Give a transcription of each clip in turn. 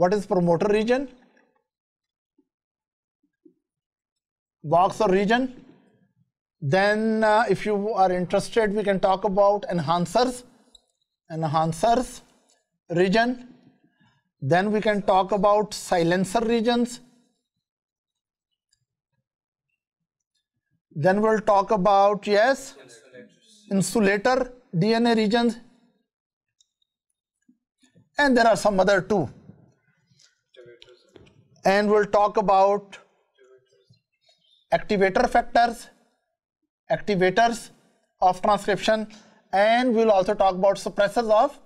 What is promoter region? Box or region. Then if you are interested, we can talk about enhancers, enhancers region. Then we can talk about silencer regions. Then we'll talk about, yes, insulator DNA regions. And there are some other two. And we'll talk about activator factors, activators of transcription, and we'll also talk about suppressors of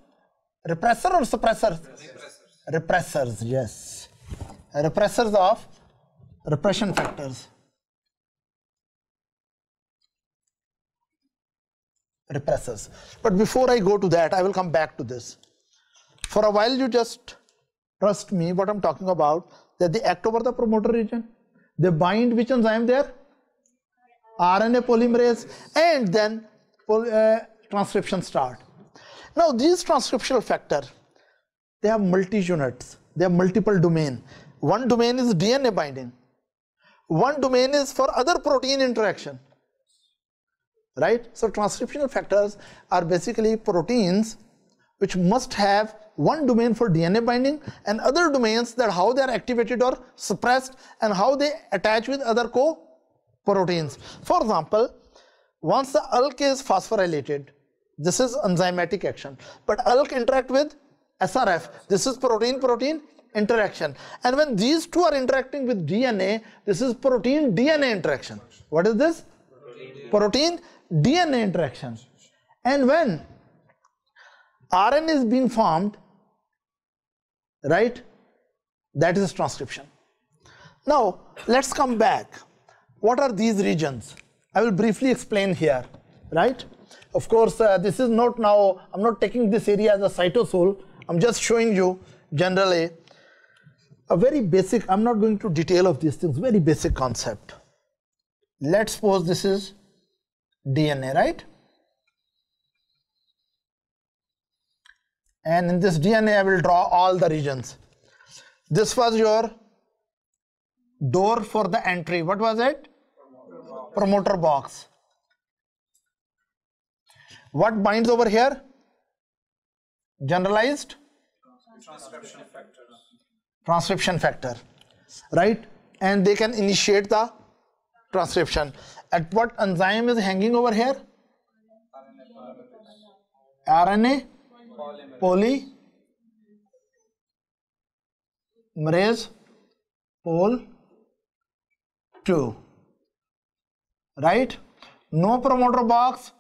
repressor or suppressors? Repressors. Repressors, yes. Repressors of repression factors. Repressors. But before I go to that, I will come back to this. For a while, you just trust me what I'm talking about, that they act over the promoter region. They bind which enzyme there? RNA polymerase, and then transcription start. Now these transcriptional factor, they have multi-units, they have multiple domain. One domain is DNA binding. One domain is for other protein interaction, right? So transcriptional factors are basically proteins which must have one domain for DNA binding and other domains that how they are activated or suppressed and how they attach with other co-proteins. For example, once the ALK is phosphorylated, this is enzymatic action, but ALK interact with SRF, this is protein-protein interaction, and when these two are interacting with DNA, this is protein-DNA interaction. What is this? Protein-DNA interaction. And when RNA is being formed, right, that is transcription. Now let's come back. What are these regions? I will briefly explain here, right? Of course, this is not now, I'm not taking this area as a cytosol, I'm just showing you generally a very basic, I'm not going to detail of these things, very basic concept. Let's suppose this is DNA, right? And in this DNA, I will draw all the regions. This was your door for the entry. What was it? Promoter box. What binds over here? Generalized? Transcription factor. Transcription factor, right? And they can initiate the transcription. At what enzyme is hanging over here? RNA. Polymerase pole 2, right? No promoter box,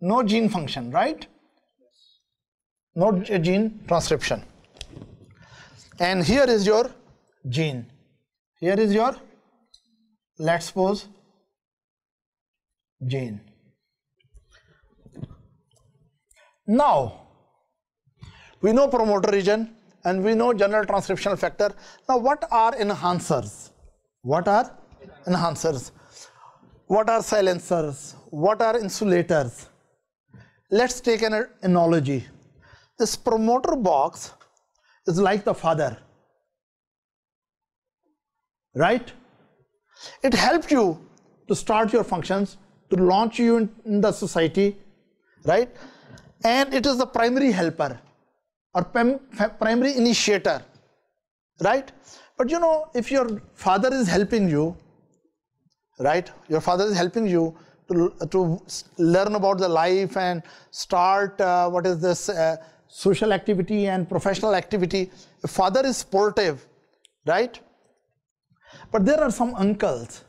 no gene function, right? No gene transcription. And here is your gene. Here is your, let's suppose, gene. Now, we know promoter region and we know general transcriptional factor. Now what are enhancers? What are enhancers? What are silencers? What are insulators? Let's take an analogy. This promoter box is like the father, right? It helped you to start your functions, to launch you in the society, right? And it is the primary helper or primary initiator, right? But you know, if your father is helping you, right, your father is helping you to learn about the life and start what is this social activity and professional activity. The father is supportive, right? But there are some uncles.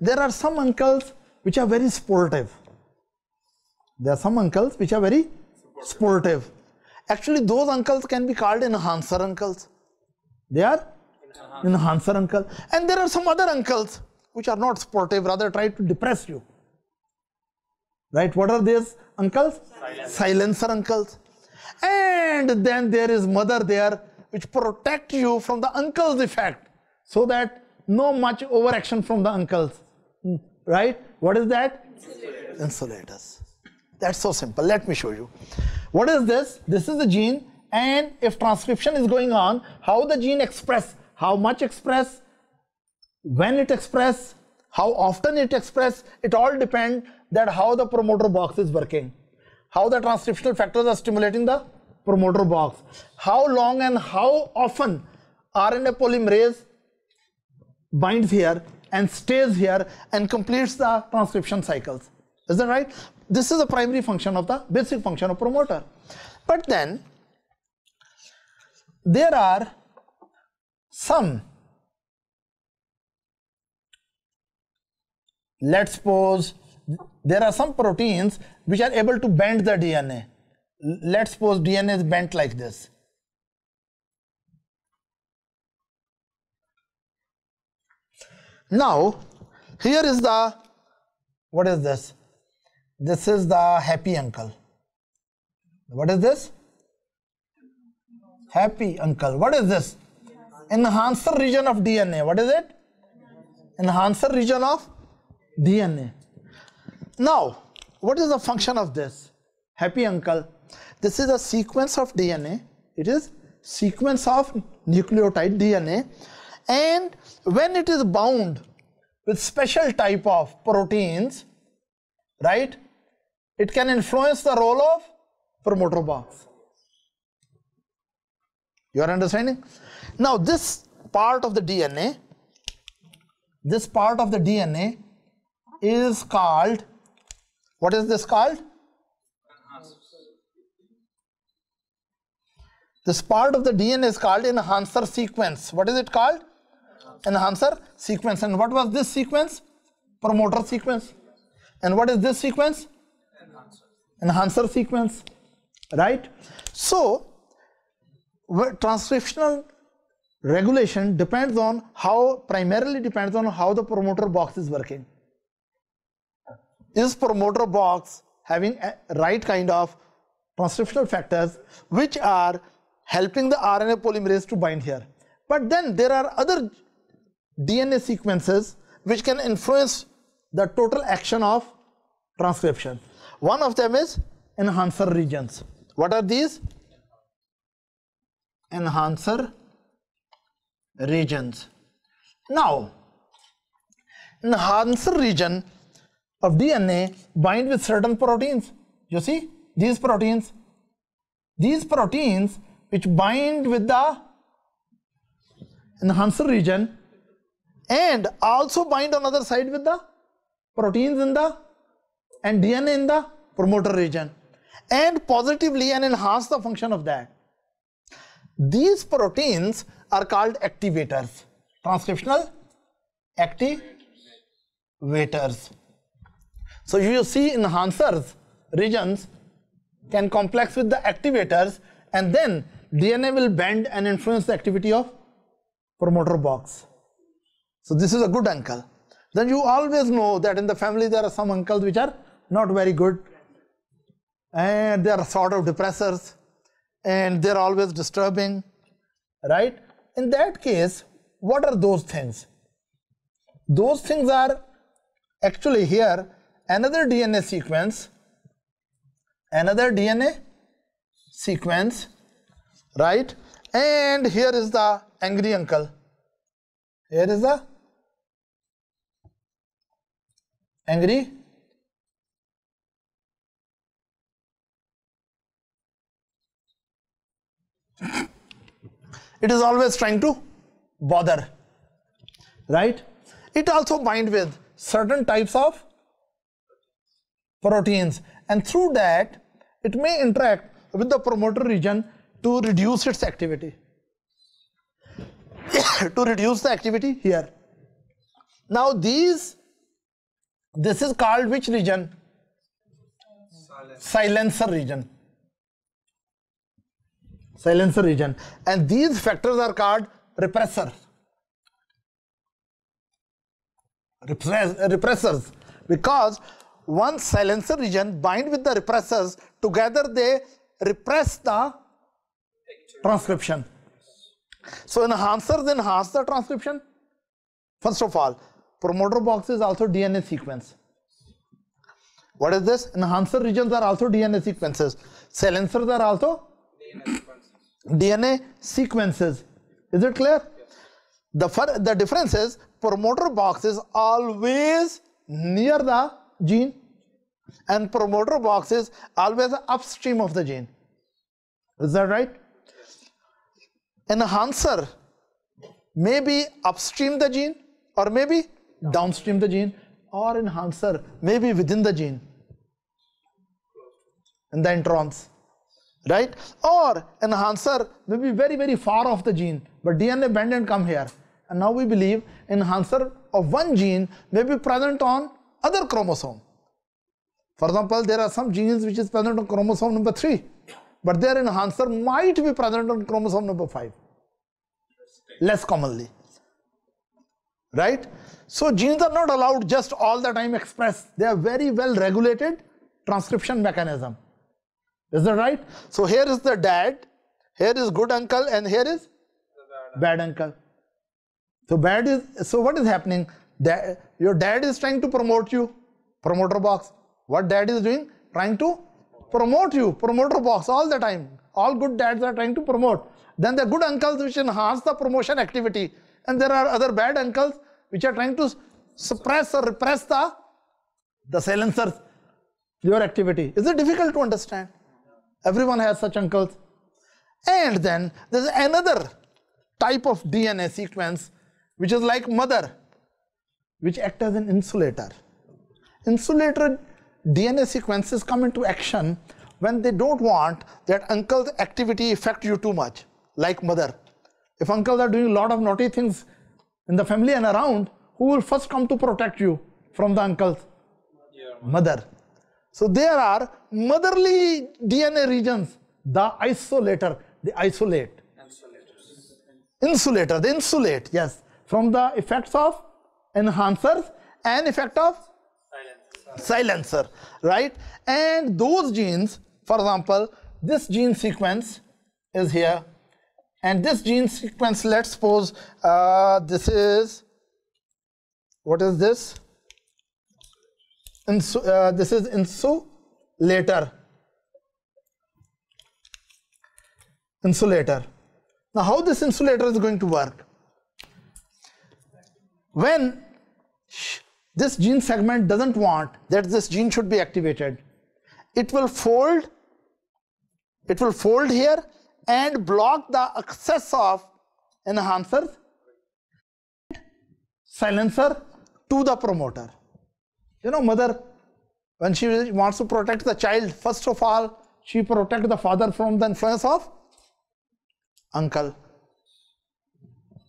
There are some uncles which are very supportive. There are some uncles which are very supportive. Actually, those uncles can be called enhancer uncles. They are enhancer uncle. And there are some other uncles which are not supportive, rather try to depress you, right? What are these uncles? Silencer uncles. And then there is mother there which protect you from the uncle's effect, so that no much overaction from the uncles, right? What is that? Insulators. Insulators. That's so simple. Let me show you. What is this? This is the gene and if transcription is going on, how the gene express, how much express, when it express, how often it express, it all depend that how the promoter box is working, how the transcriptional factors are stimulating the promoter box, how long and how often RNA polymerase binds here and stays here and completes the transcription cycles. Is that right? This is the primary function of the basic function of promoter. But then there are some, let's suppose there are some proteins which are able to bend the DNA. Let's suppose DNA is bent like this. Now here is the, what is this? This is the happy uncle. What is this? Happy uncle. What is this? Enhancer region of DNA. What is it? Enhancer region of DNA. Now, what is the function of this happy uncle? This is a sequence of DNA. It is sequence of nucleotide DNA, and when it is bound with special type of proteins, right, it can influence the role of promoter box. You are understanding? Now this part of the DNA, this part of the DNA is called, what is this called? This part of the DNA is called enhancer sequence. What is it called? Enhancer sequence. And what was this sequence? Promoter sequence. And what is this sequence? Enhancer sequence. Right? So transcriptional regulation depends on how, primarily depends on how the promoter box is working. Is promoter box having a right kind of transcriptional factors which are helping the RNA polymerase to bind here? But then there are other DNA sequences which can influence the total action of transcription. One of them is enhancer regions. What are these? Enhancer regions. Now, enhancer region of DNA bind with certain proteins. You see these proteins, these proteins which bind with the enhancer region and also bind on other side with the proteins in the and DNA in the promoter region and positively and enhance the function of that. These proteins are called activators, transcriptional activators. So you see enhancers regions can complex with the activators, and then DNA will bend and influence the activity of promoter box. So this is a good uncle. Then you always know that in the family there are some uncles which are not very good and they are sort of depressors and they are always disturbing, right? In that case, what are those things? Those things are actually here another DNA sequence, right? And here is the angry uncle. Here is the angry it is always trying to bother, right? It also binds with certain types of proteins, and through that it may interact with the promoter region to reduce its activity to reduce the activity here. Now this is called which region? Silencer region. Silencer region. And these factors are called repressors. Repressors, because one silencer region bind with the repressors, together they repress the transcription. So enhancers enhance the transcription. First of all, promoter box is also DNA sequence. What is this? Enhancer regions are also DNA sequences. Silencers are also DNA sequences. DNA sequences. Is it clear? The difference is promoter box is always near the gene and promoter box is always upstream of the gene. Is that right? Enhancer may be upstream the gene or maybe downstream the gene, or enhancer may be within the gene in the introns, right? Or enhancer may be very, very far off the gene, but DNA bend and come here. And now we believe enhancer of one gene may be present on other chromosome. For example, there are some genes which is present on chromosome number 3, but their enhancer might be present on chromosome number 5, less commonly, right? So genes are not allowed just all the time expressed. They are very well regulated transcription mechanism. Is that right? So here is the dad, here is good uncle, and here is bad uncle. So bad is, so what is happening? Your dad is trying to promote you, promoter box. What dad is doing? Trying to promote you, promoter box all the time. All good dads are trying to promote. Then the good uncles which enhance the promotion activity, and there are other bad uncles which are trying to suppress or repress the silencers, your activity. Is it difficult to understand? Everyone has such uncles. And then there's another type of DNA sequence which is like mother, which acts as an insulator. Insulator DNA sequences come into action when they don't want that uncle's activity affect you too much, like mother. If uncles are doing a lot of naughty things in the family and around, who will first come to protect you from the uncles? Mother. So there are motherly DNA regions, the isolator, they isolate. Insulator, they insulate, yes, from the effects of enhancers and effect of silencer, right? And those genes, for example, this gene sequence is here, and this gene sequence, let's suppose this is, what is this? This is insulator. Now how this insulator is going to work? When this gene segment doesn't want that this gene should be activated, it will fold here and block the access of enhancers, silencer to the promoter. You know, mother, when she wants to protect the child, first of all, she protects the father from the influence of uncle.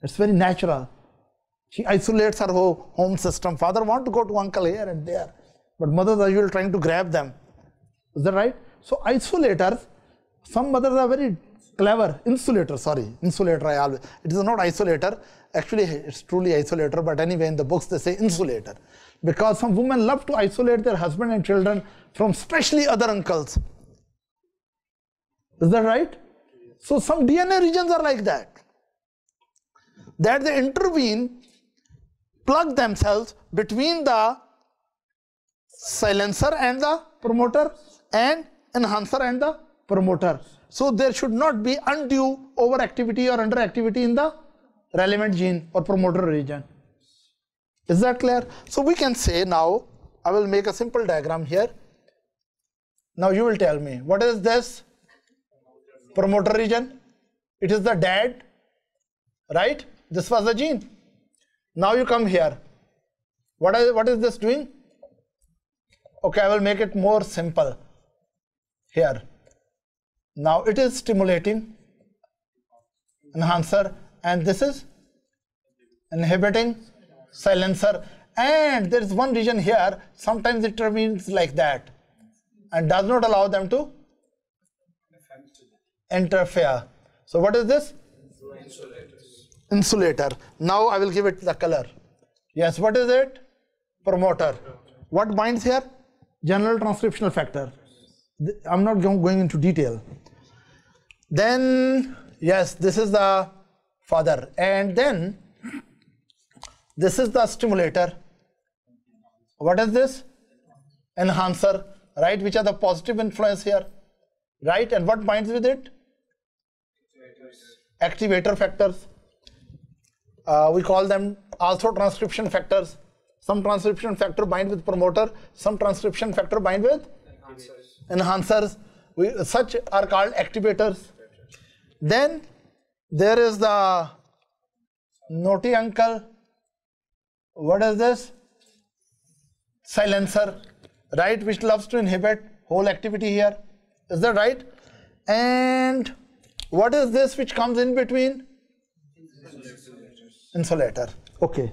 It's very natural. She isolates her whole home system. Father wants to go to uncle here and there, but mothers are usually trying to grab them. Is that right? So isolators, some mothers are very clever. Insulator, sorry. Insulator, I always. It is not isolator. Actually, it's truly isolator, but anyway, in the books they say insulator. Because some women love to isolate their husband and children from especially other uncles. Is that right? So some DNA regions are like that, that they intervene, plug themselves between the silencer and the promoter, and enhancer and the promoter. So there should not be undue overactivity or underactivity in the relevant gene or promoter region. Is that clear? So we can say now, I will make a simple diagram here. Now you will tell me, what is this? Promoter region. It is the dad, right? This was the gene. Now you come here. What is this doing? Okay, I will make it more simple here. Now it is stimulating enhancer, and this is inhibiting silencer, and there is one region here, sometimes it intervenes like that and does not allow them to interfere. So what is this? Insulator. Now I will give it the color. Yes, what is it? Promoter. What binds here? General transcriptional factor. I'm not going into detail. Then, yes, this is the father, and then this is the stimulator. What is this? Enhancer, right? Which are the positive influence here, right? And what binds with it? activator factors. We call them also transcription factors. Some transcription factor bind with promoter, some transcription factor bind with enhancers. Such are called activators. Then there is the naughty uncle. What is this? Silencer, right, which loves to inhibit whole activity here. Is that right? And what is this which comes in between? Insulator. Okay.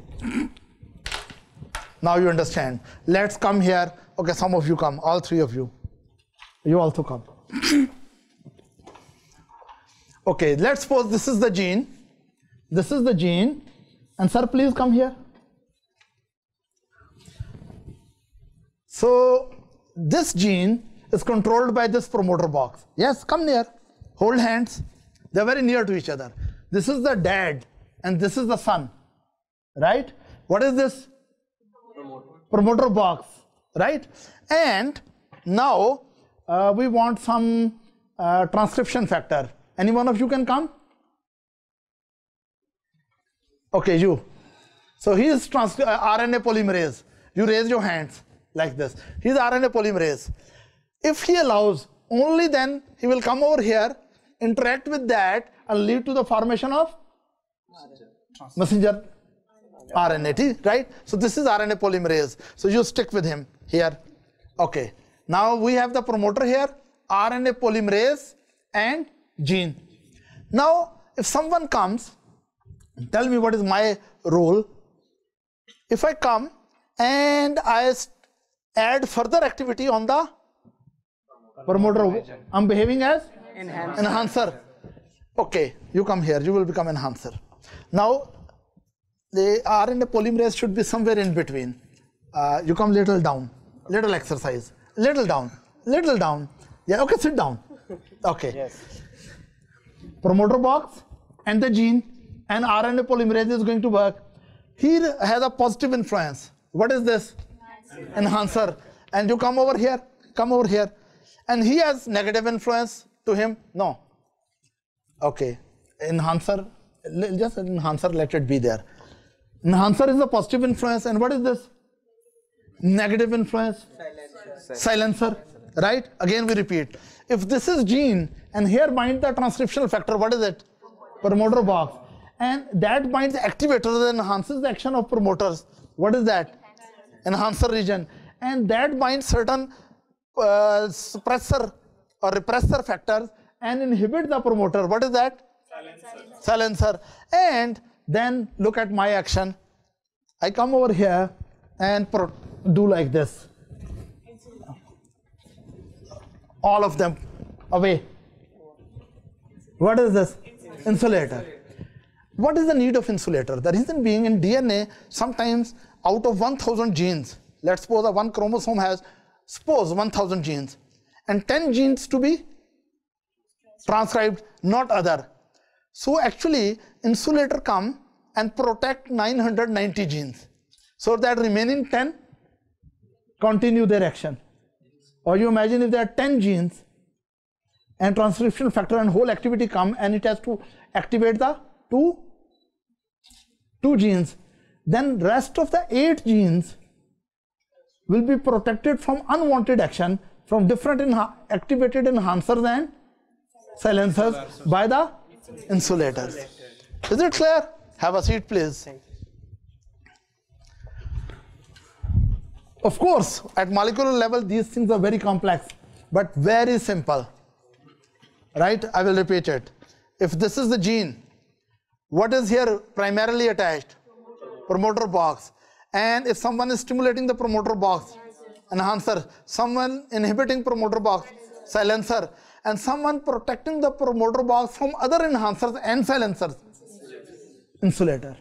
Now you understand. Let's come here. Okay, some of you come, all three of you. You also come. Okay, let's suppose this is the gene. This is the gene. And sir, please come here. So this gene is controlled by this promoter box. Yes, come near. Hold hands. They're very near to each other. This is the dad and this is the son. Right? What is this? Promoter box. Right? And now we want some transcription factor. Any one of you can come? Okay, you. So he is RNA polymerase. You raise your hands like this. He is RNA polymerase. If he allows, only then he will come over here, interact with that and lead to the formation of messenger RNA, right? So this is RNA polymerase. So you stick with him here. Okay. Now we have the promoter here, RNA polymerase and gene. Now if someone comes, tell me what is my role. If I come and I add further activity on the promoter, I'm behaving as enhancer. Okay, you come here, you will become enhancer. Now the RNA polymerase should be somewhere in between. You come little down, little exercise, little down, little down. Yeah, okay, sit down. Okay. Yes. Promoter box and the gene and RNA polymerase is going to work. He has a positive influence. What is this? Enhancer. And you come over here, come over here. And he has negative influence to him? No. Okay. Enhancer, just enhancer, let it be there. Enhancer is a positive influence, and what is this? Negative influence. Silencer. Right? Again we repeat. If this is gene and here binds the transcriptional factor, what is it? Promoter box. And that binds the activator and enhances the action of promoters. What is that? Enhancer region. And that binds certain suppressor or repressor factors and inhibit the promoter. What is that? Silencer. And then look at my action. I come over here and do like this. All of them away. What is this? Insulator. What is the need of insulator? The reason being, in DNA, sometimes out of 1000 genes, let's suppose that one chromosome has, suppose 1000 genes and 10 genes to be transcribed, not other. So actually insulator come and protect 990 genes, so that remaining 10 continue their action. Or you imagine if there are 10 genes and transcription factor and whole activity come and it has to activate the two genes, then rest of the 8 genes will be protected from unwanted action from different activated enhancers and silencers by the insulators. Is it clear? Have a seat, please. Of course, at molecular level, these things are very complex, but very simple, right? I will repeat it. If this is the gene, what is here primarily attached? Promoter box. And if someone is stimulating the promoter box, enhancer. Someone inhibiting promoter box, silencer. And someone protecting the promoter box from other enhancers and silencers, insulator.